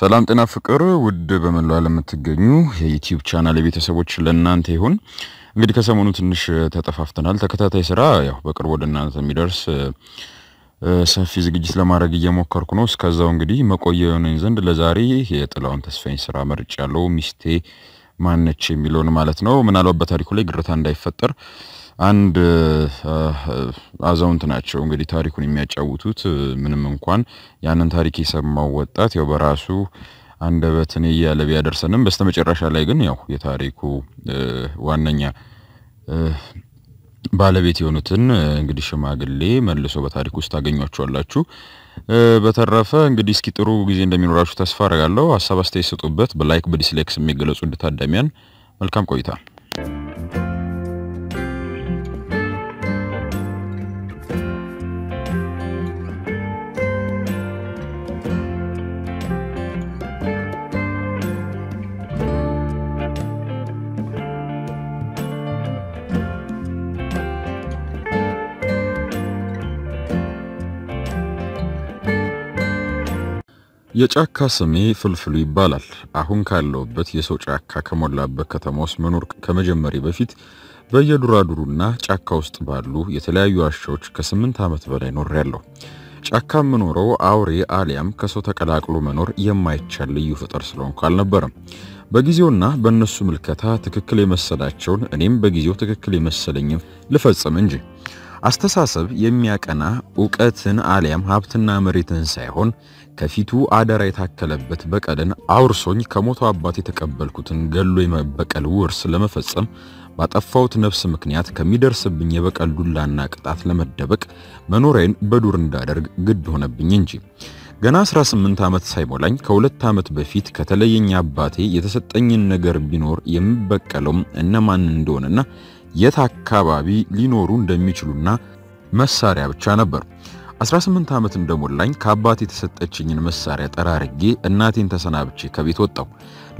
ሰላም ጤና ፍቅር ውድ በመላው ዓለም ተገኙ የዩቲዩብ ቻናል ቤተሰቦች ለእናንተ ይሁን እንግዲህ ከሰሞኑ ትንሽ ተጠፋፍተናል ተከታታይ ስራ ያው በቅርብ ወደ እናንተ የሚደርስ ሰፊ ዝግጅት ለማድረግ እየሞከርኩ ነው እስከዛው እንግዲህ መቆየውን እንዘንድ ለዛሬ የጥላውን ተስፋኝ ስራ መርጫለሁ ሚስቴ ማነች የሚለውን ማለት ነው ምናልባት በታሪኩ ላይ ግርታ እንዳይፈጠር አንድ አዛውንት ናቸው እንግዲህ ታሪኩን የሚያጫውቱት ምንም እንኳን ያንን ታሪክ የሰማው ወጣት ያው በራሱ አንደበት ነው ያለ ቢያደርሰንም በስተመጨረሻ ላይ ግን ያው የታሪኩ ዋነኛ ባለቤት የሆኑትን እንግዲህ ሽማግሌ መልሶ በታሪኩ ውስጥ ታገኙዋላችሁ በተረፈ እንግዲህ እስኪ ጥሩ ጊዜ እንደሚኖራችሁ ተስፋ አደርጋለሁ ሐሳብ አስተያየት ስጡበት በላይክ በዲስላይክስ የሚገለጹ እንደታዳሚያን መልካም ቆይታ የጫካ ስሜ ፍልፍሉ ይባላል አሁን ካለውበት የሰው ጫካ ከሞላበት ከተማውስ መኖር ከመጀመሪያ በፊት በየዱራዱሩና ጫካ ውስጥ ባሉ የተለያዩ አሻዎች ከ8 ዓመት በላይ ኖር ያለው ጫካ መኖረው አውሬ አሊያም ከሰው ተቀላቅሎ መኖር የማይቻል ልዩ ፍጥር ስለሆነ አልነበረም በጊዜውና በእነሱ ምልከታ ትክክል የመሰላቸውን እኔም በጊዜው ትክክል የመሰለኝን ልፈጽም እንጂ አስተሳሰብ የሚያቀና ዕውቀትን አለያም ሀብትና መሪትን ሳይሆን ከፊቱ አደረ የታከለበት በቀደን አውርሶኝ ከሞቱ አባቴ ተቀበልኩትን ገሎ የመበቀል ውርስ ለመፈጸም ባጠፋውት ነፍስ ምክንያት ከሚደርስብኝ የበቀል ዱላና ቅጣት ለመደበቅ መኖሬን በዱር እንዳደርግ ግድ ሆነብኝ እንጂ ገና 18 ዓመት ሳይሞላኝ ከ2 ዓመት በፊት ከተለየኛ አባቴ የተሰጠኝን ነገር ቢኖር የምበቀለው እነማን እንደሆነና የታካባቢ ሊኖሩ እንደሚችሉና መሳሪያ ብቻ ነበር 18 ዓመት እንደሞላኝ ከአባቴ የተሰጠችኝን መሳሪያ ጠራርጌ እናቴን ተሰናብቼ ከቤት ወጣሁ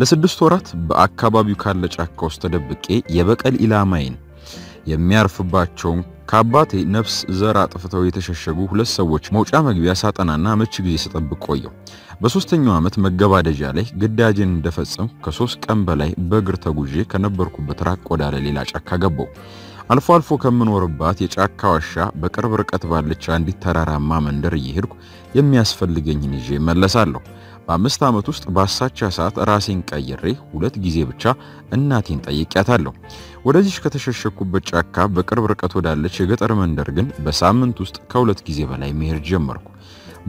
ለ6 ወራት በአካባቢው ካለ ጫካ ውስጥ ተደብቄ የበቀል ኢላማዬን የሚያርፍባቸው ከአባቴ ነፍስ ዘራ አጥፍተው የተሸሸጉ 2 ሰዎች መውጫ መግቢያ ሳጠናና መች ጊዜ ተጠብቆ ቆየው በሶስተኛው ዓመት መገባደጃ ላይ ግዳጅን እንደፈጸም ከ3 ቀን በላይ በእግር ተጉዤ ከነበርኩበት ራቅ ወዳለ ሌላ ጫካ ገባው አልፎ አልፎ ከምኖርባት የጫካ ዋሻ በቅርብ ርቀት ባለች አንዲት ተራራማ መንደር እየሄድኩ የሚያስፈልገኝን ይዤ መለሳለሁ በ5 ዓመት ውስጥ ባሳቻ ሰዓት ራሴን ቀይሬ 2 ጊዜ ብቻ እናቴን ጠይቄያታለሁ ወደዚህ ከተሸሸኩበት ጫካ በቅርብ ርቀት ወዳለች የገጠር መንደር ግን በሳምንት ውስጥ ከ2 ጊዜ በላይ መሄድ ጀመርኩ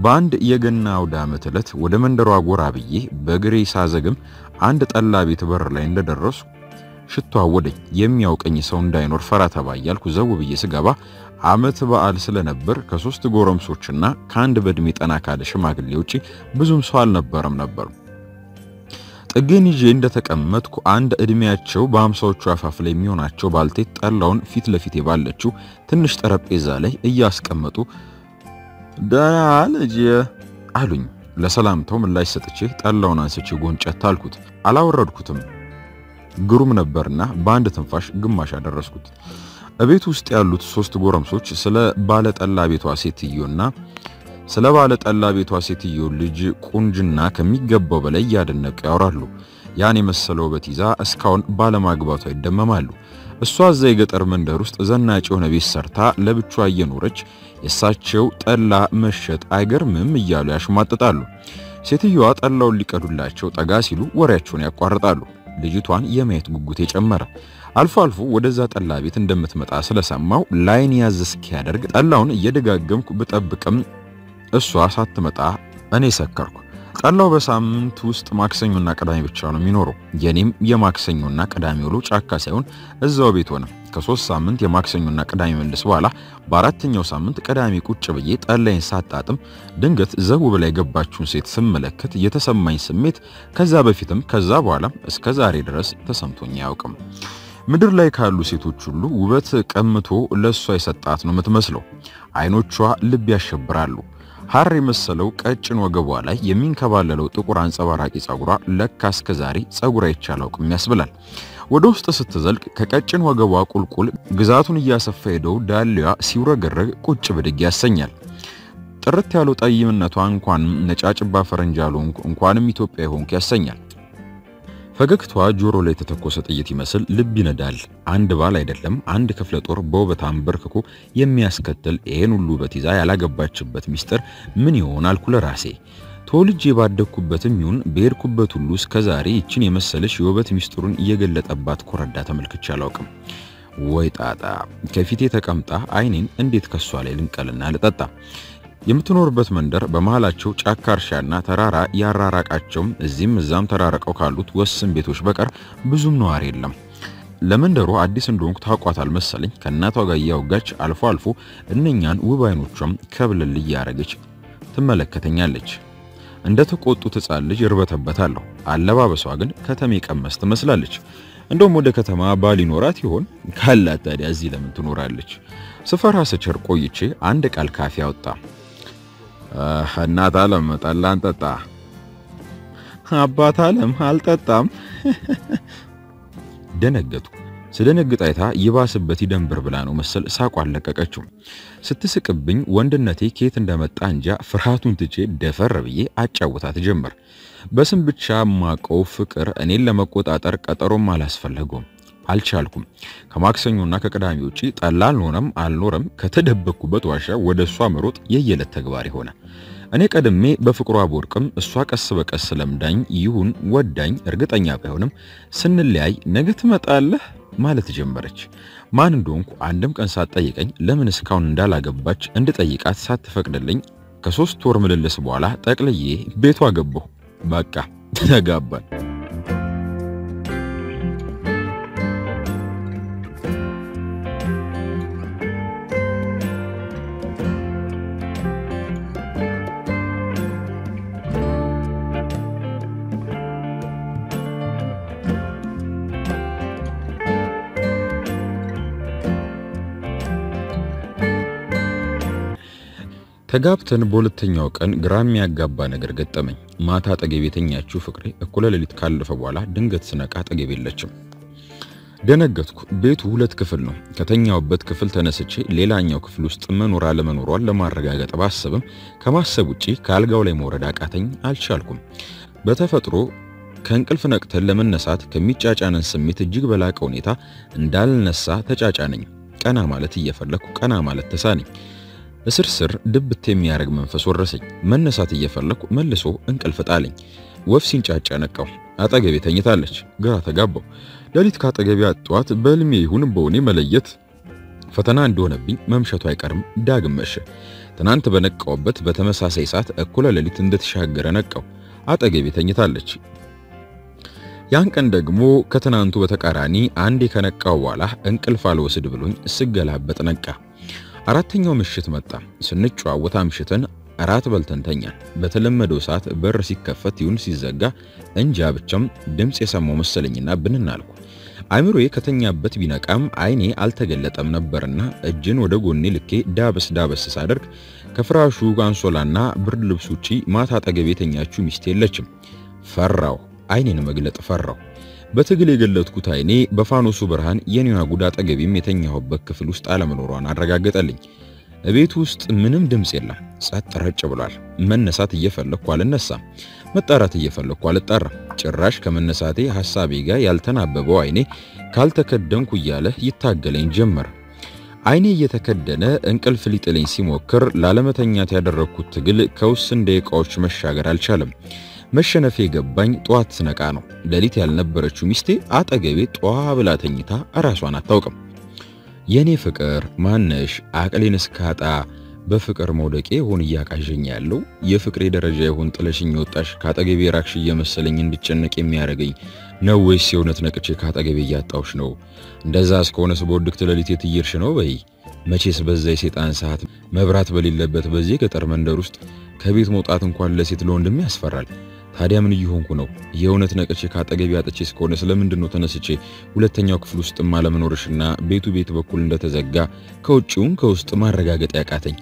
በአንድ የገናው ዳመት ዕለት ወደ መንደሯ ጎራ ብዬ በግሬ ሳዘግም አንድ ጠላ ቤት በር ላይ እንደደረስኩ ሽቷ ወደኝ የሚያውቀኝ ሰው እንዳይኖር ፈራ ተባያልኩ ዘው ብዬ ስገባ አመት በዓል ስለነበር ከ3 ጎረምሶችና ከአንድ በእድሜ ጠና ካለ ሽማግሌ ውጪ ብዙም ሰው አልነበረም ነበር ጥገን ይዤ እንደተቀመጥኩ አንድ እድሜያቸው በ50ዎቹ አፋፍ ላይ የሚሆናቸው ባልቴት ጠላውን ፊት ለፊት ባለችው ትንሽ ጠረጴዛ ላይ እያስቀመጡ ደህና ልጅ አሉኝ ለሰላምታው ምላሽ ሰጥቼ ጠላውን አንስቼ ጎንጨት አልኩት አላወረድኩትም ግሩም ነበርና በአንድ ትንፋሽ ግማሽ አደረስኩት እቤት ውስጥ ያሉት 3 ጎረምሶች ስለ ባለጠላ ቤቷ ሴትዮና ስለ ባለጠላ ቤቷ ሴትዮ ልጅ ቁንጅና ከሚገባው በላይ ያደነቀ ያወራሉ ያኔ መሰለው በትይዛ እስካውን ባለማግባቷ ይደመማሉ እሷ እዛ የገጠር መንደር ውስጥ ዘናጭ የሆነ ቤት ሰርታ ለብቻዋ እየኖረች የሳቸው ጠላ መሸጥ አይገርምም እያሉ ያሽማጥጣሉ ሴትዮዋ ጠላውን ሊቀዱላቸው ጠጋ ሲሉ ወሬያቸውን ያቋርጣሉ ልጅቷን የማየት ጉጉት የጨመረ አልፎ አልፎ ወደዛ ጠላ ቤት እንደምትመጣ ስለሰማው ላይን ያዝስኪ ያደርግ ጠላውን እየደጋገምኩ በጠብቀም እሷ ሳትመጣ እኔ ሰከርኩ ጠላው በሳምንት ውስጥ ማክሰኞና ቀዳሚ ብቻ ነው የሚኖረው የኔም የማክሰኞና ቀዳሚ ውሎ ጫካ ሳይሆን እዛው ቤት ሆነ ከ3 ሳምንት የማክሰኞና ቀዳሚ መልስ በኋላ በአራተኛው ሳምንት ቀዳሚ ቁጭ ብዬ ጠላይን ሳጣጥም ድንገት ዘው ብላ የገባችውን ሴት ስመለከት የተሰማኝ ስሜት ከዛ በፊትም ከዛ በኋላ እስከ ዛሬ ድረስ ተሰምቶኝ አያውቅም ምድር ላይ ካሉ ሴቶች ሁሉ ውበት ቀምቶ ለሷ የሰጣት ነው የምትመስለው አይኖቿ ልብ ያሸብራሉ ሐር የመሰለው ቀጭን ወገቧ ላይ የሚንከባለለው ጥቁር አንጸባራቂ ጸጉሯ ለካ እስከ ዛሬ ጸጉራ ይቻላል የሚያስብላል ወደ ውስጥ ስትዘልቅ ከቀጭን ወገቧ ቁልቁል ግዛቱን እያሰፋ ሄደው ዳልያ ሲውረገረግ ቁጭ ብድግ ያሰኛል ጥርት ያለው ጠይምነቷ እንኳን ነጫጭባ ፈረንጃሉን እንኳንም ኢትዮጵያ ሆንክ ያሰኛል። ፈገግቷ ጆሮ ላይ ተተኮሰ ጥይት ይመስል ልብ ይነዳል። አንድ ባል አይደለም አንድ ክፍለ ጦር በውበታም በርክኮ የሚያስከትል ይሄን ሁሉ በትይዛ ያላገባችበት ሚስጥር ምን ይሆናል ኩለ ራሴ ቶልጄ ባደኩበትም ይሁን በርኩበት ሁሉ እስከ ዛሬ እቺን የመሰለሽ የውበት ሚስጥሩን እየገለጠባት ኮረዳ ተመልክቻለውቅም። ወይ ጣጣ ከፊቴ ተቀምጣ አይኔን እንዴት ከሷ ላይ ልንቀልና ለጣጣ የምትኖርበት መንደር በመሃላቸው ጫካርሻና ተራራ ያራራቃቸው እዚህም እዛም ተራራቀው ካሉት ወስም ቤቶች በቀር ብዙም ነዋሪ የለም። ለመንደሩ አዲስ እንደሆንኩ ታቋታል መሰለኝ ከናቷ ጋር ያውጋች አልፎ አልፎ እነኛን ውብ አይኖቿም ከብለል ያረጋች ተመለከተኛለች። እንደ ተቆጡት ህፃን ልጅ ይርበተበታለሁ። አለባበሷ ግን ከተሜ ቀመስ ትመስላለች። እንደውም ወደ ከተማ ባል ይኖራት ይሆን ካላት ታዲያ እዚህ ለምን ትኖራለች? ስፈራ ስቸር ቆይቼ አንድ ቃል ካፊ አወጣ። እናት አለም ጠላን ጠጣ፣ አባት አለም አልጠጣም። ደነገጡ። ስደነግጥ አይታ ይባስበት ይደንብር ብላ ነው መሰል ሳቋን ለቀቀችው። ስትስቅብኝ ወንድነቴ ኬት እንደመጣ እንጃ ፍርሃቱን ትቼ ደፈር ብዬ አጫውታት ጀመር። በስም ብቻ ማቀው ፍቅር እኔን ለመቆጣጠር ቀጠሮም አላስፈልገው አልቻልኩም። ከማክሰኞና ከቅዳሜ ውጪ ጠላል ሆነም አልኖርም ከተደበኩበት ዋሻ ወደሷ መሮጥ የየለት ተግባር ሆነ። እኔ ቀድሜ በፍቅሯ ቦርቅም እሷ ቀስ በቀስ ለምዳኝ ይሁን ወዳኝ እርግጠኛ ባይሆንም ስንለያይ ነገ ትመጣለህ ማለት ጀመረች። ማን እንደሆንኩ አንድም ቀን ሳትጠይቀኝ ለምን እስካውን እንዳላገባች እንድጠይቃት ሳትፈቅድልኝ ከሶስት ወር ምልልስ በኋላ ጠቅልዬ ቤቷ ገባሁ። በቃ ተጋባን። ተጋብተን በሁለተኛው ቀን ግራም ያጋባ ነገር ገጠመኝ። ማታ ጠገቤተኛችሁ ፍቅሬ እኩለ ሌሊት ካለፈ በኋላ ድንገት ስነቃ ጠገብ የለችም። ደነገጥኩ። ቤቱ ሁለት ክፍል ነው። ከተኛውበት ክፍል ተነስቼ ሌላኛው ክፍል ውስጥ መኖር አለ መኖር ለማረጋጋት ባሰብም ከማሰብ ውጪ ካልጋው ላይ መውረድ አቃተኝ። አልቻልኩም። በተፈጥሮ ከንቅልፍ ነቅተን ለመነሳት ከሚጫጫነን ስሜት እጅግ በላቀ ሁኔታ እንዳልነሳ ተጫጫነኝ። ቀና ማለት እየፈለኩ ቀና ማለት ተሳነኝ። እስርስር ድብት የሚያርግ መንፈስ ወረሰኝ። መነሳት እየፈለኩ መልሶ እንቅልፍ ጣለኝ። ወፍ ሲንጫጫ ነቃው። አጠገቤ ተኝታለች። ግራ ተጋባው። ሌሊት ካጠገቤ አጥዋት በልሜ ይሁን በሆነ መለየት ፈተና እንደሆነብኝ መምሸቱ አይቀርም ዳግም መሸ። ትናንት በነቃውበት በተመሳሳይ ሰዓት እኩለ ሌሊት እንደተሻገረ ነቃው። አጠገቤ ተኝታለች። ያን ቀን ደግሞ ከተናንቱ በተቃራኒ አንዴ ከነቃው በኋላ እንቅልፍ አልወስድ ብሎኝ ስገላበጥ ነቃ። አራተኛው ምሽት መጣ። ስንጫወት አምሽተን አራት በልተን ተኛን። በተለመደው ሰዓት በር ሲከፈት ይሁን ሲዘጋ እንጃ ብቻም ድምጽ የሰማው መሰለኝና ብንናልኩ አይምሮዬ ከተኛበት ቢነቃም አይኔ አልተገለጠም ነበርና እጅን ወደ ጎኔ ልኬ ዳበስ ዳበስ ሳደርግ ከፍራሹ አንሶላና ብርድ ልብስ ውጪ ማታ ጠገብ የተኛችሁ ሚስት የለችም። ፈራው። አይኔን መግለጥ ፈራው። በትግል የገለጥኩት አይኔ በፋኖሱ ብርሃን የኔና ጉዳ ጠገቢም የተኛሁበት ክፍል ውስጥ አለመኖሯን አረጋገጠልኝ። ቤት ውስጥ ምንም ድምጽ የለም። ጸጥ ረጭ ብሏል። መነሳት እየፈለኩ አልነሳም። መጣራት እየፈለኩ አልጣራም። ጭራሽ ከመነሳቴ ሐሳቤ ጋር ያልተናበበው አይኔ ካልተከደንኩ እያለ ይታገለኝ ጀመር። አይኔ እየተከደነ እንቅልፍ ሊጥለኝ ሲሞክር ላለመተኛት ያደረኩት ትግል ከውስን ደቂቃዎች መሻገር አልቻለም። መሸነፍ የገባኝ ጧት ስነቃ ነው። ሌሊት ያልነበረችው ሚስቴ አጠገቤ ጧ ብላ ተኝታ ራሷን አታውቅም። የኔ ፍቅር ማነሽ? አቅሌን እስካጣ በፍቅር መውደቄ ሆን ያቃዠኝ ያለው የፍቅሬ ደረጃ ይሁን ጥለሽኝ ወጣሽ ካጠገቤ ራክሽ እየመሰለኝ እንድጨነቅ የሚያደርገኝ ነው ወይስ የእውነት ነቅቼ ካጠገቤ ያጣውሽ ነው? እንደዛስ ከሆነስ በወድክ ሌሊት የትይርሽ ነው በይ። መቼስ በዛ የሰይጣን ሰዓት መብራት በሌለበት በዚህ ገጠር መንደር ውስጥ ከቤት መውጣት እንኳን ለሴት ለወንድም ያስፈራል። ታዲያ ምን ይሆንኩ ነው? የእውነት ነቅቼ ካጠገብ ያጠቼ ስኮነ ስለምንድነው ተነስቼ ሁለተኛው ክፍል ውስጥ ማለመኖርሽና ቤት በኩል እንደተዘጋ ከውጭውን ከውስጥ ማረጋገጥ ያቃተኝ?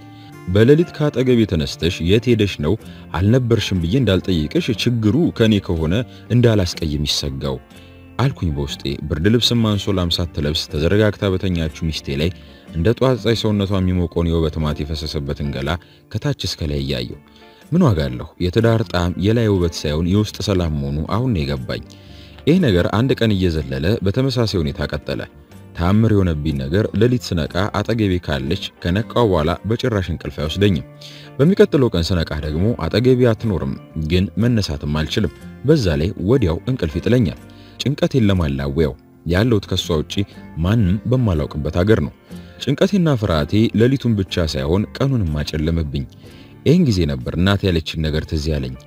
በሌሊት ካጠገብ የተነስተሽ የት ሄደሽ ነው አልነበርሽም ብዬ እንዳልጠይቅሽ ችግሩ ከኔ ከሆነ እንዳላስቀየም ይሰጋው። Alcuni boste, Berdilip Saman Solam Satelabs, Tazaragatabatania Chumistele, and that was I saw not on Mimoconio Batomati Fessas Batangala, Catachis Calayayo. Minoagallo, Yetadart am Yellow Betseon used Salamunu, our Negabay. Enegar and the Canizella, Betamasasionitakatala. ታምሪዮነ ቢነገር ለሊት ሰነቃ አጠገቤ ካለች ከነቃው በኋላ በጭራሽን ቀልፋ ያስደኝ በሚከተለው ቀን ሰነቃ ደግሞ አጠገቤ አትኖርም ግን መነሳትም አልችልም በዛ ላይ ወዲያው እንቅልፍ ይጥለኛል ጭንቀቴን ለማላወያው ያለውት ከሷ ውጪ ማንም በማላውቅበት ሀገር ነው ጭንቀቴና ፍራቴ ለሊቱን ብቻ ሳይሆን ቀኑንም ማጨለመብኝ ይሄን ጊዜ ነበር እናት ያለችኝ ነገር ትዝ ያለኝ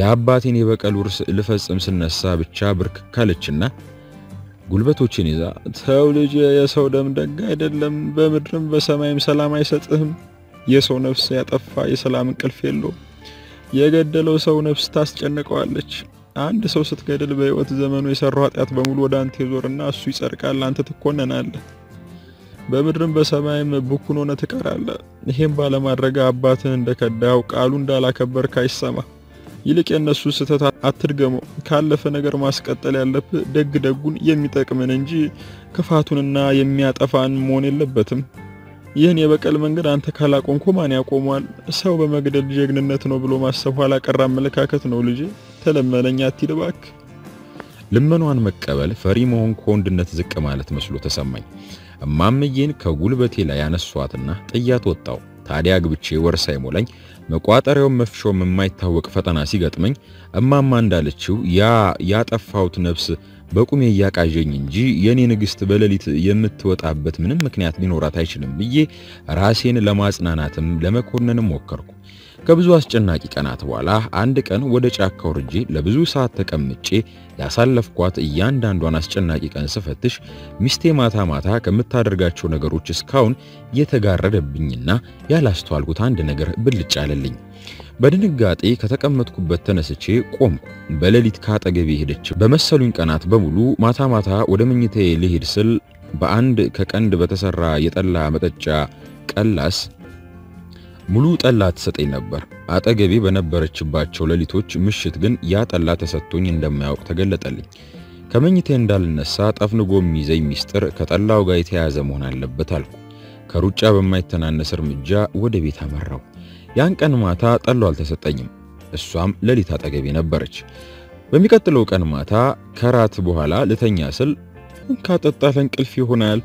ያባቴን የበቀል ውርስ ልፈጽም ስነሳ ብቻ ብርክ ካለችና ጉልበቶችን ይዛ ተው ልጅ የሰው ደም ደግ አይደለም በመድረም በሰማይም ሰላም አይሰጥህም የሰው ነፍስ ያጠፋ የሰላም እንቅልፍ የለው የገደለው ሰው ነፍስ ታስጨንቀዋለች አንድ ሰው ስትገድል በህይወት ዘመኑ የሰራው ኃጢአት በሙሉ ወደ አንተ ይዞርና እሱ ይጸርቃል አንተ ትኮነናለህ በመድረም በሰማይም ቡኩኖነ ትቀራለህ ይሄን ባለማድረግ አባትህን እንደከዳው ቃሉ እንዳላከበርክ አይሰማ ይልቅ እነሱ ስተታ አትድገሙ ካለፈ ነገር ማስቀጠል ያለብ ደግ ደጉን የሚጠቅመን እንጂ ክፋቱንና የሚያጠፋን መሆን የለበትም ይሄን የበቀል መንገድ አንተ ካላቆምኩ ማን ያቆማል ሰው በመግደል ጀግንነት ነው ብሎ ማሰብ ኋላ ቀር አመለካከት ነው ልጅ ተለመነኛ አትድባክ ለምኗን መቀበል ፈሪ መሆን ኮንድነት ዝቅ ማለት መስሎ ተሰማኝ እማምዬን ከጉልበቴ ላይ ያነሷትና ጥያት ወጣው ታዲያ ግብቼ ወርሳይ ሞላኝ መቋጠሪያው መፍሾም የማይታወቅ ፈተና ሲገጥመኝ እማማ እንዳለችው ያ ያጠፋውት ነፍስ በቁሜ ያቃጀኝ እንጂ የኔ ንግስት በለሊት የምትወጣበት ምንም ምክንያት ሊኖራት አይችልም ብዬ ራሴን ለማጽናናትም ለመኮነንም ወከርኩ ከብዙ አስጨናቂ ቀናት በኋላ አንድ ቀን ወደ ጫካው ርጄ ለብዙ ሰዓት ተቀምጬ ያሳለፍኳት እያንዳንዷን አስጨናቂ ቀን ስፈትሽ ሚስቴ ማታ ማታ ከምታደርጋቸው ነገሮች እስካሁን የተጋረደብኝና ያላስተዋልኩት አንድ ነገር ብልጭ አለልኝ በድንጋጤ ከተቀመጥኩበት ተነስቼ ቆምኩ በለሊት ካጠገቤ ሄደች በመሰሉኝ ቀናት በሙሉ ማታ ማታ ወደ ምኝታዬ ልሄድ ስል በአንድ ከቀንድ በተሰራ የጠላ መጠጫ ቀላስ ሙሉ ጠላ ተሰጠኝ ነበር አጠገቤ በነበረችባቸው ለሊቶች ምሽት ግን ያ ጠላ ተሰጥቶኝ እንደማያውቅ ተገለጠልኝ ከመኝቴ እንዳልነሳ ጣፍንጎም ይዘይ ሚስጥር ከጠላው ጋር የተያዘ መሆን አለበት አልኩ ከሩጫ በማይተናነስ እርምጃ ወደ ቤት አመራው ያን ቀን ማታ ጠላው አልተሰጠኝም እሷም ለሊት አጠገቤ ነበረች በሚከተለው ቀን ማታ ከራት በኋላ ለተኛ ስል ካጠጣለን ቅልፍ ይሆናል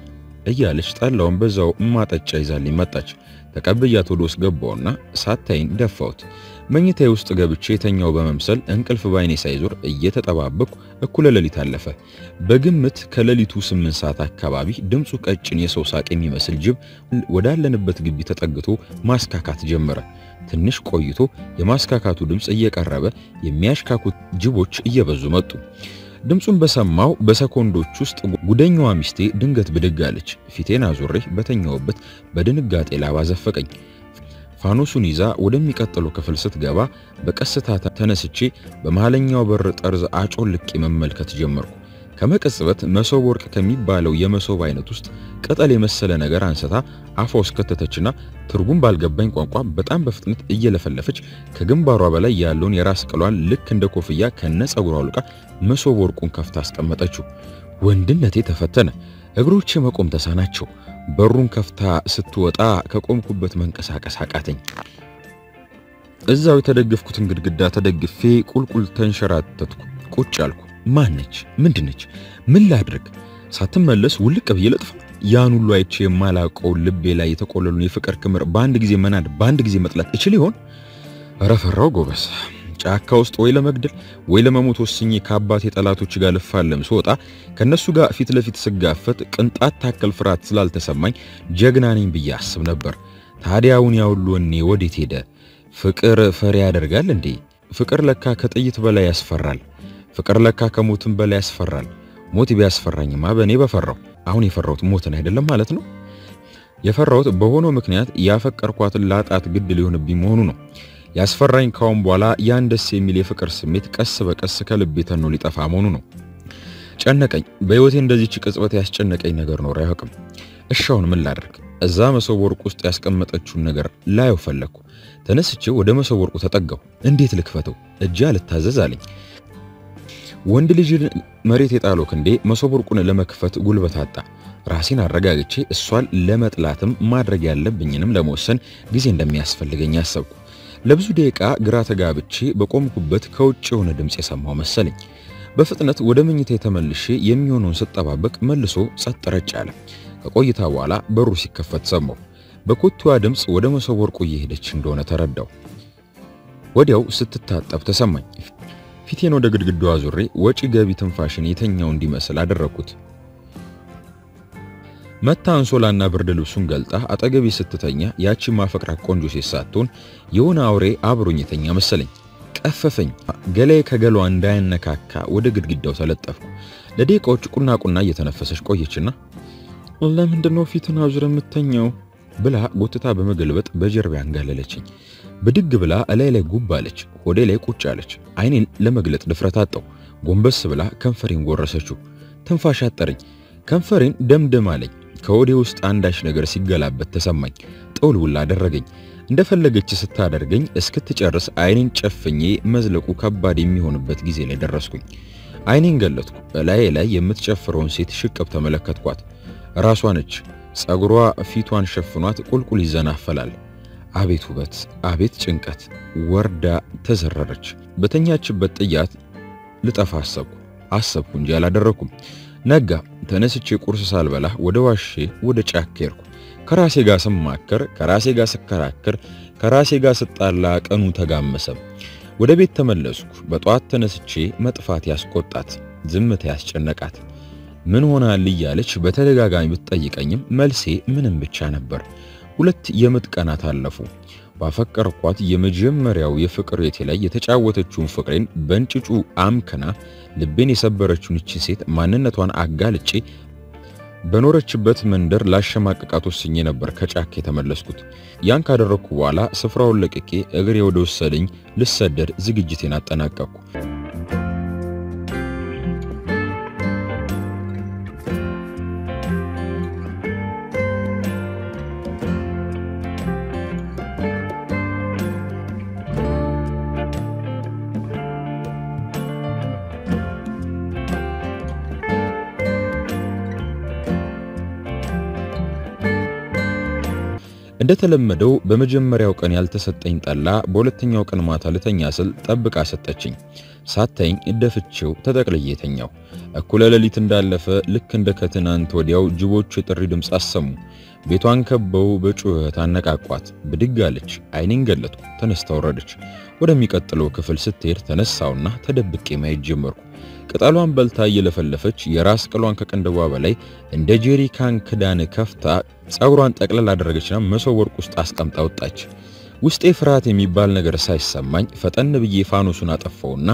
እያለች ጠላውን በዛው ማጠጫ ይዛልኝ መጣች ተቀበያት ወዶስ ገባውና ሳታይን ደፋውት መኝታዬ ውስጥ ገብቼ ተኛው በመምሰል እንቅልፍ ባይኔ ሳይዞር እየተጠባበኩ እኩለ ለሊት አለፈ በግምት ከለሊቱ 8 ሰዓት አካባቢ ድምፁ ቀጭን የሰው ሳቅ የሚመስል ጅብ ወዳለንበት ግቢ ተጠግቶ ማስካካት ጀመረ ትንሽ ቆይቶ የማስካካቱ ድምጽ እየቀረበ የሚያሽካኩት ጅቦች እየበዙ መጡ ድምጹን በሰማው በሰኮንዶች ውስጥ ጉደኛዋ ሚስቴ ድንገት ብድግ አለች ፊቴን አዙሬ በተኛውበት በድንጋጤ ላባ ዘፈቀኝ ፋኖሱን ይዛ ወደሚቀጥለው ክፍል ስትገባ በቀስታ ተነስቼ በመሃለኛው በር ጠርዝ አጮልቄ መመልከት ጀመርኩ ከመቀጽበት መሶብ ወርቅ ከሚባለው የመሶብ አይነት ውስጥ ቀጠል የመሰለ ነገር አንስታ አፋውስ ከተተችና ትርጉም ባልገባኝ ቋንቋ በጣም በፍጥነት እየለፈለፈች ከግንባሯ በላይ ያለውን የራስ ቅሏን ልክ እንደ ኮፍያ ከነጸጉሯ አልቃ መሶብ ወርቁን ከፍታ አስቀመጠችው ወንድነቴ ተፈተነ እግሮቼ መቆም ተሳናቸው በሩን ከፍታ ስትወጣ ከቆምኩበት መንቀሳቀስ አቃተኝ እዛው ተደግፍኩትን ግድግዳ ተደግፌ ቁልቁል ተንሸራተትኩ ቁጭ አልኩ ማነች ምንድነች ምን ላድርግ ሳትመለስ ውልቅ በየለጥፋ ያን ሁሉ አይቼ ማላቀው ልቤ ላይ የተቆለሉን የፍቅር ክምር በአንድ ጊዜ መናድ በአንድ ጊዜ መጥላት እችል ይሆን አረፈራው ጎበስ ጫካ ውስጥ ወይ ለመግደል ወይ ለመሞት ወስኜ ከአባቴ ጠላቶች ጋር ልፋለም ሶጣ ከነሱ ጋር ፊት ለፊት ስጋፈት ቅንጣት ታከል ፍራት ስላልተሰማኝ ጀግና ነኝ ብዬ አስብ ነበር ታዲያውን ያው ሁሉ እኔ ወዴት ሄደ ፍቅር ፈሪ ያደርጋል እንዴ ፍቅር ለካ ከጥይት በላይ ያስፈራል ፍቅር ለካ ከሞትም በላይ ያስፈራል ሞት ቢያስፈራኝማ በእኔ በፈራው አሁን የፈራውት ሞትን አይደለም ማለት ነው የፈራውት በሆነ ምክንያት ያፈቀርኳትን ላጣት ግድ ሊሆንብኝ መሆኑ ነው ያስፈራኝ ካሁን በኋላ ያን ደስ የሚል የፍቅር ስሜት ቀስ በቀስ ከልቤ ተኖ ሊጠፋ መሆኑ ነው ጨነቀኝ በህይወቴ እንደዚህ ቅጽበት ያስጨነቀኝ ነገር ኖር አይሆንም እሻውን ምን ላድርግ እዛ መሶብ ወርቁ ውስጥ ያስቀመጠችው ነገር ላይው ፈለኩ ተነስቼ ወደ መሶብ ወርቁ ተጠጋው እንዴት ልክፈተው እጄ አልታዘዛለኝ وند لجن مريت يتعلق عندي مصبر كنا لما كفت قلبت هاتا رحسين الرجال شيء السؤال لما طلعتم ما الرجال بينهم لموسن جزين لم يسفل لجن يسوق لبزو ديكا قراتا قابت شيء بقوم كبت كوتش هنا دمس يسموها مسالين بفتنة ودمني تيتمل شيء يميونون ست أبابك ملسو ست رجالة كقويتها وعلا بروسي كفت سمو بكوتوا دمس ودم صور كويه دشن دون تردو وديو ست تات أبتسمي ፊቴን ወደ ግድግዳው አዙሬ ወጪ ገቢ ትንፋሽን የተኛው እንዲመስል አደረኩት መታ አንሶላና ብርድ ልብሱን ገልጣ አጠገቢ ስትተኛ ያቺ ማፈቅራ ቆንጆ ሲሳቱን የሆነ አውሬ አብሮኝ የተኛ መሰለኝ ቀፈፈኝ ገለይ ከገሏ እንዳይነካካ ወደ ግድግዳው ተለጠፍኩ ለደቂቃዎች ቁና እየተነፈሰች ቆየችና ለምን እንደሆነ ፊቱን አዙረ የምትኛው ብላ ጎትታ በመገልበጥ በጀርባ አንጋለለችኝ بدق بلا على لا جوبالج خدي لا كوتشالج عينين لما قلت دفرتاتو غومبس بلا كنفرين غورسچو تنفاشات طري كنفرين دمدمالي كودي وسط انداش نجر سيغلابت تسمعي طول ولا درغي اندفلجچ ستادرغي اسكتچرس عينين چفني مزلقو كباد يميونبت غيزي لا درسكو عينين غلطكو لا لا يمتچفرون سيت شقب تملكتكوات راسوانچ صغروا فيتوان شفنوات قلقل يزنافلال አቤት ውበት አቤት ጭንቀት ወርዳ ተዘረረች በተኛችበት ጥያት ልጠፋ አሰብኩ እንጂ አላደረኩም ነጋ ተነስቼ ቁርስ ሳልበላ ወደ ዋሼ ወደ ጫካርኩ ከራሴ ጋር ስማከር ከራሴ ጋር ስከራከር ከራሴ ጋር ስጣላ ቀኑ ተጋመሰ ወደ ቤት ተመለስኩ በጧት ተነስቼ መጥፋት ያስቆጣት ዝምታ ያስጨነቃት ምን ሆናል ይያለች በተደጋጋሚ ብትጠይቀኝም መልሴ ምንም ብቻ ነበር ሁለት የመጥቀናት አለፉ ባፈቀርኳት የመጀመሪያው የፍቅር የቴላ የተጫወተችውን ፍቅሬን በእንጭጩ አምከና ልቤን የሰበረችውን እቺ ሴት ማንነቷን አጋልጬ በኖርችበት መንደር ላሽማቀቃት ወስኜ ነበር ከጫካ የተመለስኩት ያን ካደረኩ በኋላ ስፍራውን ለቅቄ እግሬ ወደ ወሰደኝ ልሰደድ ዝግጅቴን አጠናቀቅኩ እንደተለመደው በመጀመሪያው ቀን ያልተሰጠኝ ጣላ በሁለተኛው ቀን ማታ ለተኛ ስል ጠብቃ ሰጠችኝ ሳተኝ እደፍቼው ተጠቅለየተኛው እኩለለሊት እንዳለፈ ልክ እንደከተናን ተወዲያው ጅቦች ጥሪ ድምጽ አሰሙ ቤቷን ከበው በጩኸት አነቃቋት ብድጋለች አይኔን ገለጥኩ ተነስተው ረደች ወደሚቀጥለው ክፍል ስትሄድ ተነሳውና ተደብቄ ማየት ጀመርኩ ቅጣሏን በልታ እየለፈለፈች የራስ ቅሏን ከቀንደዋ በላይ እንደ ጄሪካን ክዳን ከፍታ ጸጉሯን ጠቅለል አደረገችና መሰወርቅ ውስጥ አስቀምጣ ወጣች ውስጤ ፍርሃት የሚባል ነገር ሳይሰማኝ ፈጠን ብዬ ፋኖሱን አጠፋውና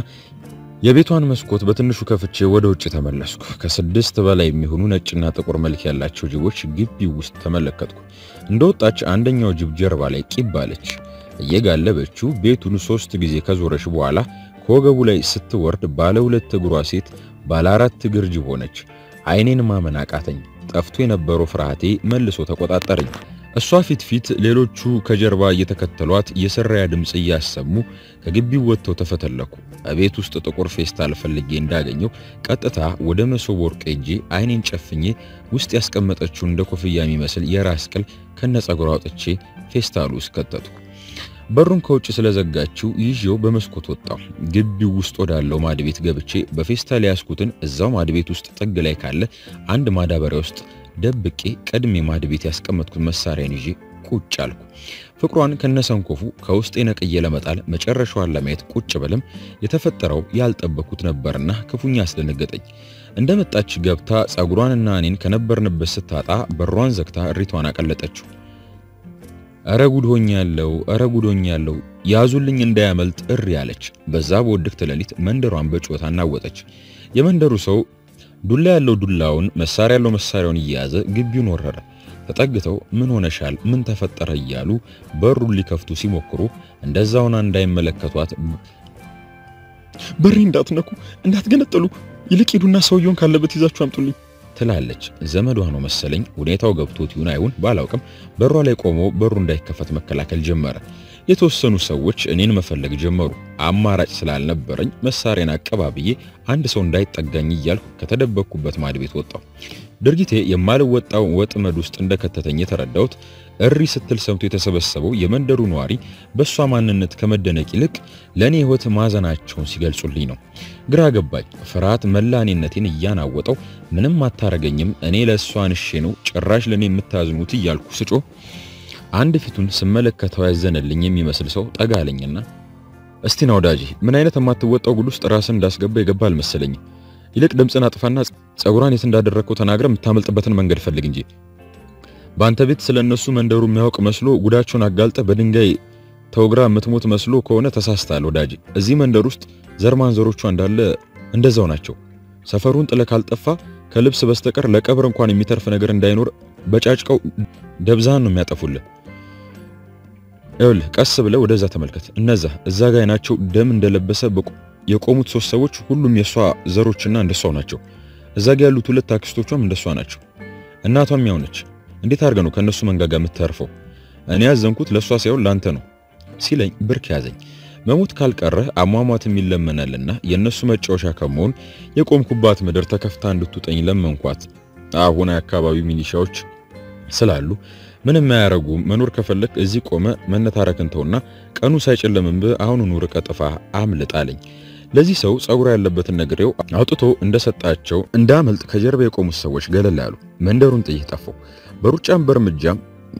የቤቷን መስኮት በትንሹ ከፍቼ ወደ ውጭ ተመለስኩ ከስድስት በላይ የሚሆኑ ነጭና ጥቁር መልክ ያላቸው ጅቦች ግቢው ውስጥ ተመለከትኩ እንደወጣች አንደኛው ጅብ ጀርባ ላይ ቂባለች እየጋለበችው ቤቱን ሶስት ጊዜ ከዞረሽ በኋላ ወገቡ ላይ ስትወርድ ባለ ሁለት እግሯ ሴት ባለ አራት እግር ጅብ ሆነች አይኔን ማመን አቃተኝ ጠፍቶ የነበረው ፍርሃቴ መልሶ ተቆጣጣረኝ እሷ ፊት ሌሎቹ ከጀርባ እየተከተሏት የሰራያ ድምጽ ያሰሙ ከግቢው ወጥተው ተፈተለኩ አቤት ውስጥ ጥቁር ፌስታል ፈልጌ እንዳገኘው ቀጥታ ወደ መሶብ ወርቄ እጄ አይኔን ጨፍኜ ውስጥ ያስቀመጠችው እንደ ኮፍያ የሚመስል የራስ ቅል ከነጸጉሯ አውጥቼ ፌስታሉ ውስጥ ከተተኩ በሩን ከውጭ ስለዘጋችው ይዤው በመስኮት ወጣው ግቢው ውስጥ ወዳለው ማድቤት ገብቼ በፌስታል ያስኩትን እዛው ማድቤት ውስጥ ጠግ ላይ ካለ አንድ ማዳበሪያ ውስጥ ደብቄ ቀድሜ ማድቤት ያስቀመጥኩት መሳሪያን ይዤ ቁጭ አልኩ ፍቅሯን ከነሰንኮፉ ከውስጤ ነቀየ ለመጣል መጨረሻውን ለማየት ቁጭ በለም የተፈጠረው ያልጠበኩት ነበርና ክፉኛ አስደነገጠኝ እንደመጣች ገብታ ጸጉሯንና እኔን ከነበርንበት ስታጣ በሯን ዘግታ ሪቷን አቀለጠችው አረጉዶኛለው ያዙልኝ እንዳያመልጥ እሪ ያለች በዛ ወድክት ለሊት መንደሯን በጭወታ እናወጠች የመንደሩ ሰው ዱላ ያለው ዱላውን መሳሪያ ያለው መሳሪያውን ይያዘ ግቢውን ወረረ ተጠግተው ምን ሆነሻል ምን ተፈጠረ ይያሉ በሩን ሊከፍቱ ሲሞክሩ እንደዛውና እንዳይመለከቷት በሪ እንዳትነኩ እንዳትገነጠሉ ይልቅ ሄዱና ሰውየውን ካለበት ይዛችሁ አምጡልኝ ትላለች ዘመዷ ነው መሰለኝ ሁኔታው ገብቶት ይሁን አይሁን ባላውቅም በሯ ላይ ቆሞ በሩ እንዳይከፈት መከላከል ጀመረ የተወሰኑ ሰዎች እኔን መፈለግ ጀመሩ አማራጭ ስላልነበረኝ መሳሪያና አቀባብዬ አንድ ሰው እንዳይጠጋኝ ይያልኩ ከተደበኩበት ማድቤት ወጣው ድርጊቴ የማልወጣው ወጥመድ ውስጥ እንደከተተኝ ተረዳሁት እሪ ስትል ሰምቶ የተሰበሰበው የመንደሩ ኗሪ በሷ ማንነት ከመደነቅ ይልቅ ለኔ ህይወት ማዘናቸውን ሲገልጹልኝ ነው ግራ ገባኝ ፍርሃት መላኔነቴን እያናወጠው ምንም አታረገኝም እኔ ለሷ አንሼ ነው ጭራሽ ለኔ የምታዝኑት ይያልኩ ስጮ አንድ ፊቱን ስመለከተው ያዘነልኝ የሚመስል ሰው ጠጋለኝና እስቲ ነው ዳጂ ምን አይነት የማትወጣው ጉድ ውስጥ ራስን እንዳስገባ ይገባል መሰለኝ ይልቅ ደምጽና ጥፋና ጸጉራን የት እንዳደረከው ተናግረም ተማልጥበትን መንገድ ፈልግ እንጂ ባንተ ቤት ስለነሱ መንደሩ የሚያውቅ መስሎ ጉዳቸውን አጋልጠ በድንጋይ ተውግራ ምትሞት መስሎ ከሆነ ተሳስተሃል ወዳጅ እዚህ መንደር ውስጥ ዘርማን ዘሮቹ እንዳለ እንደዛው ናቸው ሰፈሩን ጥለክ አልጠፋ ከልብስ በስተቀር ለቀብር እንኳን የሚተርፍ ነገር እንዳይኖር በጫጭቀው ደብዛን ነው የሚያጠፉልህ ይሁን ቀስ ብለው ወደዛ ተመልከት እነዛ እዛ ጋር ያናቸው ደም እንደለበሰ የቆሙት ሶስት ሰዎች ሁሉም የሷ ዘሮችና እንደሷው ናቸው እዛ ጋር ያሉት ሁለት አክስቶቿም እንደሷ ናቸው እናቷም ያው ነች እንዴት አርገ ነው ከነሱ መንጋጋ የምትተርፈው እኔ ያዘንኩት ለሷ ሳይሆን ላንተ ነው ሲለኝ ብርክ ያዘኝ መሞት ካልቀረ አሟሟትም ይለመናልና የነሱ መጫወቻ ከመሆን የቆምኩባት ምድር ተከፍታ እንድትጠኝ ለምንኳት አሁን አካባቢው ሚሊሻዎች ስላሉ ምንም ማያረጉ መኖር ከፈለክ እዚህ ቆመ መነታረክን ተውና ቀኑ ሳይጨለምም አሁን ኑር ቀጥፋ አምልጣለኝ ለዚህ ሰው ጸጉራ ያለበትን ነግሬው አውጥቶ እንደሰጣቸው እንዳመልጥ ከጀርባ የቆሙ ሰዎች ገለላሉ መንደሩን ጥይ ተፈው በሩጫም በርምጃም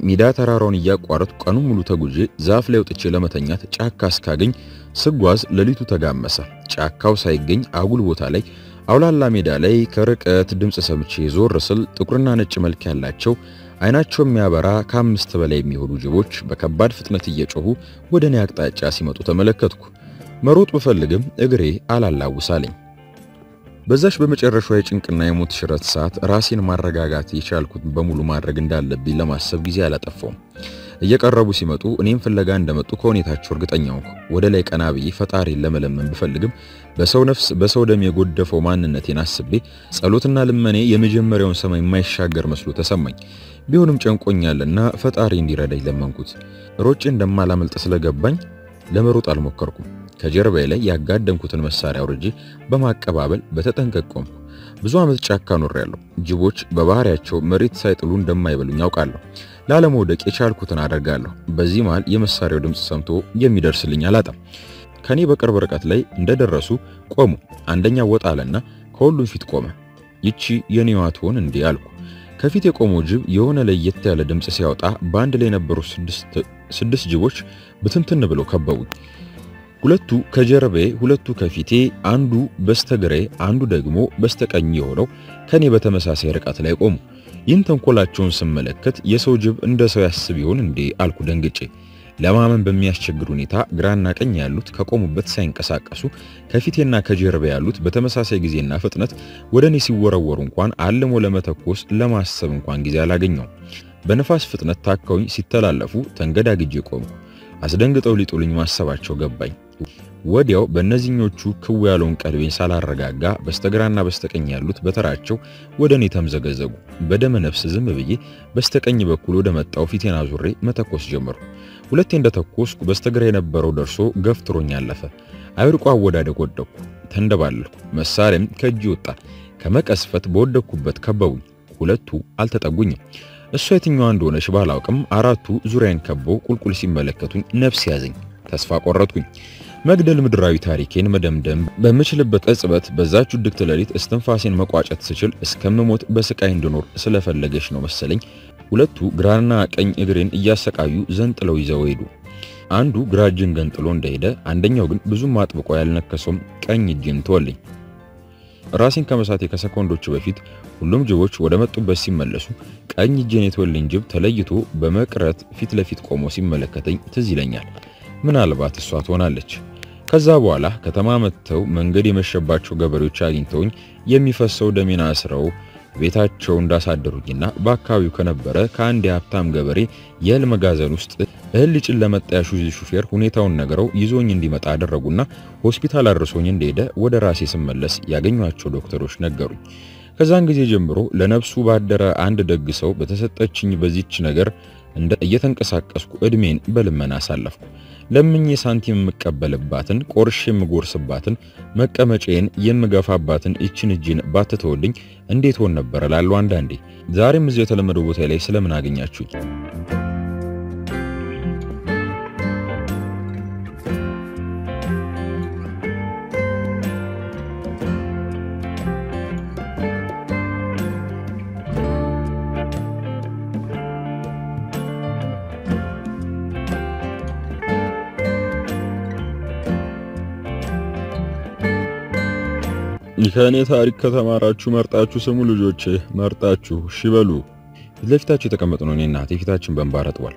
ሚዳ ተራራውን ያቋረጥ ቀኑ ሙሉ ተጉጂ ዛፍ ላይ ወጥቼ ለመተኛት ጫካ አስካገኝ ስጓዝ ለሊቱ ተጋመሰ ጫካው ሳይገኝ አጉል ቦታ ላይ አውላላ ሜዳ ላይ ከርቀት ድምጽ ሰምቼ ዞር ስል ጥቁርና ነጭ መልክ ያላቸው አይናቸው የሚያበራ ከአምስት በላይ የሚሆኑ ጅቦች በከባድ ፍጥነት እየጮሁ ወደኔ አቅጣጫ ሲመጡ ተመለከትኩ መሮጥ በፈልግም እግሬ አላላውሳለኝ በዛሽ በመጨረሻው የጭንቅና የሞት ሽረት ሰዓት ራሴን ማረጋጋት ይቻልኩት በሙሉ ማድረግ እንዳለብኝ ለማሰብ ጊዜ አላጠፋውም እየቀረቡ ሲመጡ እኔም ፍለጋ እንደመጡ ከሁኔታቸው እርግጠኛ ሆንኩ ወደ ላይ ቀና ብዬ ፈጣሪን ለመለመን ብፈልግም በሰው ነፍስ በሰው ደም የጎደፈው ማንነቴን አስቤ ጸሎትና ልመኔ የመጀመሪያውን ሰማይ የማይሻገር መስሎ ተሰማኝ ቢሆንም ጨንቆኛልና ፈጣሪ እንዲረዳኝ ለመንኩት ሮጬ እንደማላመልጥ ስለገባኝ ለመሮጥ አልሞከርኩም ከጀርባዬ ላይ ያጋደምኩትን መሳሪያ ወርጄ በማቀባበል በተጠንቀቅኩ ብዙ አመት ጫካ ኖሬያለሁ ጅቦች በባህሪያቸው መሬት ሳይጥሉ እንደማይበሉኝ አውቃለሁ ላለመውደቅ የቻልኩትን አደርጋለሁ በዚህ ማል የመሳሪያው ድምጽ ሰምቶ የሚደርስልኝ አላጣ ከኔ በቅርብ ርቀት ላይ እንደደረሱ ቆሙ አንደኛ ወጣለና ከሁሉ ፊት ቆመ ይቺ የኔዋ ትሆን እንዴ አልኩ ከፊት የቆመው ጅብ የሆነ ለየት ያለ ድምጽ ሲያወጣ ባንድ ላይ ነበሩ ስድስት ጅቦች በትንትን ብለው ከበቡኝ ሁለቱ ከጀርቤ ሁለቱ ከፊቴ አንዱ በስተግሬ አንዱ ደግሞ በስተቀኝ ሆነው ከኔ በተመሳሳይ ርቀት ላይ ቆሙ ይህን ተንኮላቸውን ስመለከት የሰው ጅብ እንደ ሰው ያስብ ይሆን እንዴ አልኩ ደንግጬ ለማመን በሚያስቸግር ሁኔታ ግራና ቀኝ ያሉት ከቆሙበት ሳይንቀሳቀሱ ከፊቴና ከጀርቤ ያሉት በተመሳሳይ ጊዜና ፍጥነት ወደኔ ሲወረወሩ እንኳን አልሞ ለመተኮስ ለማሰብ እንኳን ጊዜ አላገኘው በነፋስ ፍጥነት ታከውኝ ሲተላለፉ ተንገዳግጄ ቆሙ አስደንግጠው ሊጡልኝ ማሰባቸው ገባኝ ወዲያው በእነዚህኞቹ ክው ያሉን ቀልቤን ሳላረጋጋ በስተግራና በስተቀኝ ያሉት በተራቸው ወደኔ ተምዘገዘጉ በደመ ነፍስ ዝም ብዬ በስተቀኝ በኩል ወደ መጣው ፊቴና ዙሬ መተኮስ ጀመሩ ሁለቴ እንደተኮስኩ በስተግራ የነበረው ደርሶ ገፍትሮኝ አለፈ አይርቆ አወዳደ ወደኩ ተንደባለኩ መሳሪያም ከእጅ ወጣ ከመቀስፈት በወደኩበት ከበቡኝ ሁለቱ አልተጠጉኝም እሷ የትኛው እንደሆነሽ ባላውቅም አራቱ ዙሪያን ከበው ቁልቁል ሲመለከቱኝ ነፍስ ያዘኝ ተስፋ ቆረጥኩኝ መግደል ምድራዊ ታሪኬን መደምደም በመችልበት ቀጽበት በዛች ድክት ለሊት እስተንፋሴን መቋጨት ስችል እስከመሞት በስቃይ እንድኖር ስለፈለገሽ ነው መሰለኝ ሁለቱ ግራና ቀኝ እግሬን እያሰቃዩ ዘንጥለው ይዘው ሄዱ አንዱ ግራጅን ገንጥሎ እንደሄደ አንደኛው ግን ብዙም አጥብቆ ያልነከሰም ቀኝ እጅን ተወልኝ ራሴን ከመሳቴ ከሰኮንዶች በፊት ሁሉም ጅቦች ወደ መጡበት ሲመለሱ ቀኝ እጄን የተወልኝ ጅብ ተለይቶ በመቅረት ፊት ለፊት ቆሞ ሲመለከተኝ ትዝ ይለኛል ምናልባት እሷ ትሆናለች ከዛ በኋላ ከተማ መተው መንገድ የመሸባቸው ገበሬዎች አግኝተውኝ የሚፈሰው ደሜና አስረው ቤታቸው እንዳሳደሩኝና በአካባቢው ከነበረ ከአንድ የሀብታም ገበሬ የእህል መጋዘን ውስጥ እህል ጭን ለመጣ ያሹዝ ሹፌር ሁኔታውን ነገረው ይዞኝ እንዲመጣ አደረጉና ሆስፒታል አድርሶኝ እንደሄደ ወደ ራሴ ስመለስ ያገኘኋቸው ዶክተሮች ነገሩኝ ከዛን ጊዜ ጀምሮ ለነፍሱ ባደረ አንድ ደግ ሰው በተሰጠችኝ በዚች ነገር እንደ እየተንቀሳቀስኩ እድሜን በልመና አሳለፍኩ لمن يسانتي مكابل باتن كورش مغورس باتن مكامتشين ين مغافا باتن اتشن جين باتت هولين انديت هون نبرا لالوان داندي زاري مزيوتا لمدوبوتا إليه سلامنا اغنيا تشوكي كاني تاريخ كثماراتشو مرتاچو سمو لجوچه مرتاچو شبلو لفتاچو تكمتنو ني ناتي فتاچن بنبارطوال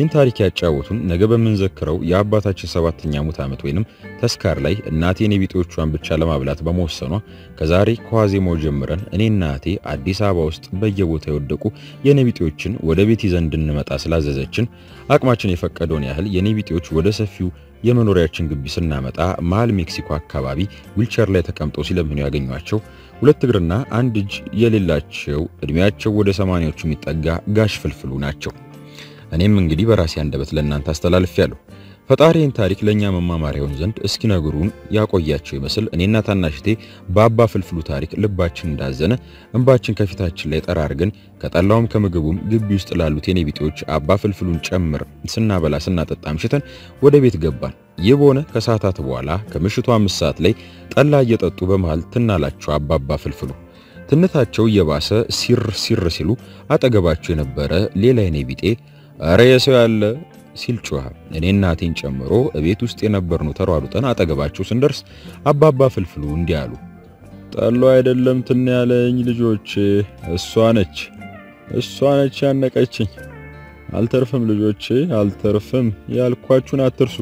ين تاريخ ያጫወቱን ነገ በመንዘክረው ያባታችን 7ኛ ሙት አመት ወይንም ተስካር ላይ እናቴ ነይ ቢጦቹን ብቻ ለማብላት በመወሰኗ ከዛሬ ኳዚሞ ጀምረን እኔ እናቴ አዲስ አበባ ውስጥ በየቦታው የወደቁ የነይ ቢጦችን ወደ ቤት ይዘን እንድንመጣ ስላዘዘችን አቅማችን የፈቀደውን ያህል የነይ ቢጦች ወደ ሰፊው የመኖሪያችን ግቢ ስናመጣ ማል ሜክሲኮ አካባቢ ዊልቸር ላይ ተቀምጦ ሲለምኑ ያገኙዋቸው ሁለት እግርና አንድ እጅ የሌላቸው እድሜያቸው ወደ 80ዎቹ የሚጠጋ ጋሽ ፍልፍሉ ናቸው። እኔም እንግዲህ በራሴ አንደበት ለእናንተ አስተላልፌያለሁ። ፈጣሪን ታሪክ ለኛ መማማሪያውን ዘንድ እስኪ ነገሩን ያቆያቸው ይመስል እኔና ታናሽቴ ባባ ፍልፍሉ ታሪክ ልባችን እንዳዘነ እንባችን ከፊታችን ላይ ጠራርገን ከጣላውም ከምግቡም ግቢ ውስጥ ላሉት የኔ ቢጤዎች አባ ፍልፍሉን ጨምር ስናበላ ስናጠጣም ሽተን ወደ ቤት ገባን። ይቦነ ከሰዓታት በኋላ ከምሽቱ 5 ሰዓት ላይ ጣላ እየጠጡ በመሃል ተናላቸው አባባ ፍልፍሉ ትነታቸው የባሰ ሲር ሲሉ አጠገባቸው የነበረ ሌላ የኔ ቢጤ አረየሶ ያለ ሲልቹዋ እኔና አቴን ጨምሮ ቤት ውስጥ የነበርኑ ተሯሩጠን አጠገባቸው ስንደርስ አባባ ፍልፍሉ እንዲያሉ ጣሎ አይደለም ትን ያለኝ ልጆች እሷ ነች ያነቀችኝ አልተርፍም ልጆች አልተርፍም ያልኳችሁን አትርሱ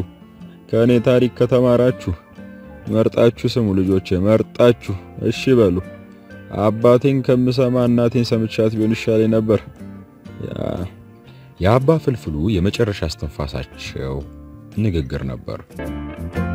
ከኔ ታሪክ ከተማራችሁ መርጣችሁ ስሙ ልጆች መርጣችሁ እሺ በሉ አባቴን ከመሰማ እናቴን ሰምቻት ቢሆን ይሻል ነበር ያ የአባ ፍልፍሉ የመጨረሻ አስተንፋሳቸው ንግግር ነበር።